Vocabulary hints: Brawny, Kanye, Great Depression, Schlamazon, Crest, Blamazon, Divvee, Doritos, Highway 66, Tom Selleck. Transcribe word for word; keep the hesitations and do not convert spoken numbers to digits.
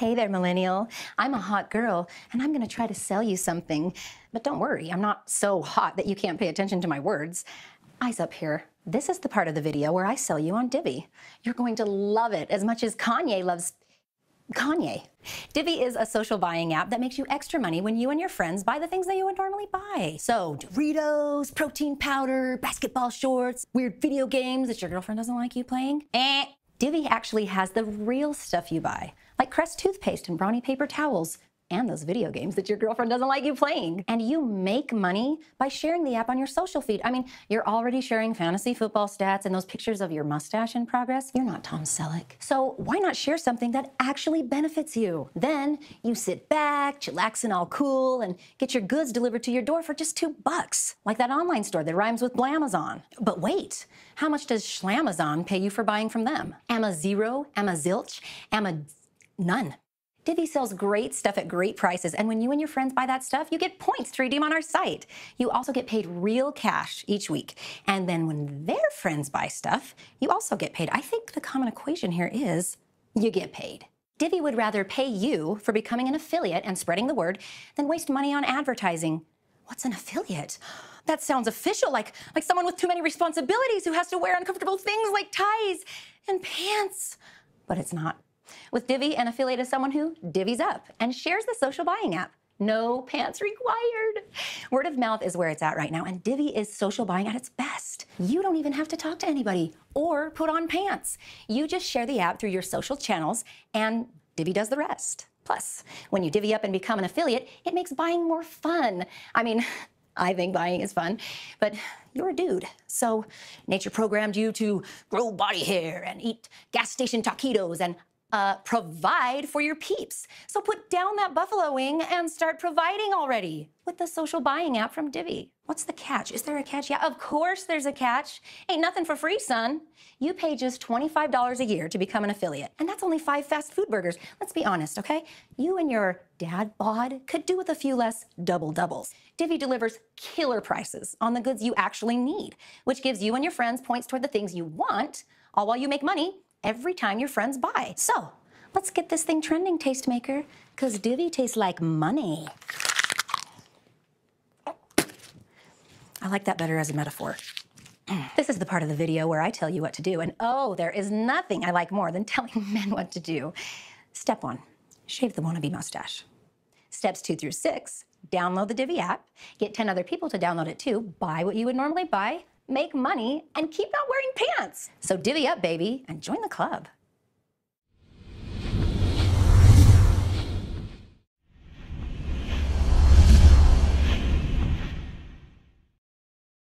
Hey there, millennial. I'm a hot girl, and I'm gonna try to sell you something. But don't worry, I'm not so hot that you can't pay attention to my words. Eyes up here. This is the part of the video where I sell you on Divvee. You're going to love it as much as Kanye loves Kanye. Divvee is a social buying app that makes you extra money when you and your friends buy the things that you would normally buy. So Doritos, protein powder, basketball shorts, weird video games that your girlfriend doesn't like you playing. Eh. Divvee actually has the real stuff you buy, like Crest toothpaste and Brawny paper towels, and those video games that your girlfriend doesn't like you playing. And you make money by sharing the app on your social feed. I mean, you're already sharing fantasy football stats and those pictures of your mustache in progress. You're not Tom Selleck. So why not share something that actually benefits you? Then you sit back, chillaxing all cool, and get your goods delivered to your door for just two bucks. Like that online store that rhymes with Blamazon. But wait, how much does Schlamazon pay you for buying from them? Amma zero, Amma zilch, Amma none. Divvee sells great stuff at great prices, and when you and your friends buy that stuff, you get points to redeem on our site. You also get paid real cash each week, and then when their friends buy stuff, you also get paid. I think the common equation here is you get paid. Divvee would rather pay you for becoming an affiliate and spreading the word than waste money on advertising. What's an affiliate? That sounds official, like, like someone with too many responsibilities who has to wear uncomfortable things like ties and pants, but it's not. With Divvee, an affiliate is someone who divvies up and shares the social buying app. No pants required. Word of mouth is where it's at right now, and Divvee is social buying at its best. You don't even have to talk to anybody or put on pants. You just share the app through your social channels, and Divvee does the rest. Plus, when you divvy up and become an affiliate, it makes buying more fun. I mean, I think buying is fun, but you're a dude. So nature programmed you to grow body hair and eat gas station taquitos and Uh, provide for your peeps. So put down that buffalo wing and start providing already with the social buying app from Divvee. What's the catch? Is there a catch? Yeah, of course there's a catch. Ain't nothing for free, son. You pay just twenty-five dollars a year to become an affiliate, and that's only five fast food burgers. Let's be honest, okay? You and your dad bod could do with a few less double-doubles. Divvee delivers killer prices on the goods you actually need, which gives you and your friends points toward the things you want, all while you make money every time your friends buy. So let's get this thing trending, Tastemaker, because Divvee tastes like money. I like that better as a metaphor. This is the part of the video where I tell you what to do, and oh, there is nothing I like more than telling men what to do. Step one, shave the wannabe mustache. Steps two through six, download the Divvee app, get ten other people to download it too, buy what you would normally buy, make money, and keep not wearing pants. So divvy up, baby, and join the club.